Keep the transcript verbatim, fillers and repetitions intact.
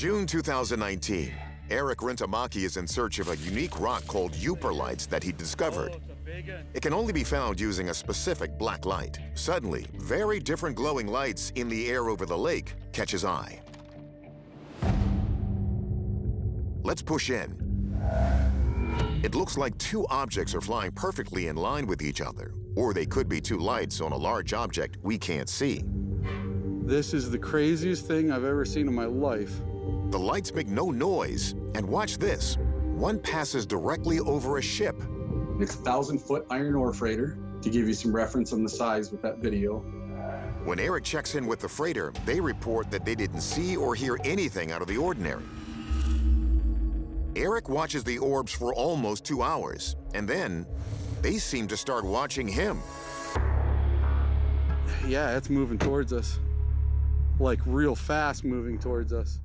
June two thousand nineteen, Eric Rintamaki is in search of a unique rock called Yooperlites that he discovered. It can only be found using a specific black light. Suddenly, very different glowing lights in the air over the lake catch his eye. Let's push in. It looks like two objects are flying perfectly in line with each other, or they could be two lights on a large object we can't see. This is the craziest thing I've ever seen in my life. The lights make no noise, and watch this. One passes directly over a ship. It's a thousand foot iron ore freighter, to give you some reference on the size with that video. When Eric checks in with the freighter, they report that they didn't see or hear anything out of the ordinary. Eric watches the orbs for almost two hours, and then they seem to start watching him. Yeah, it's moving towards us. Like real fast moving towards us.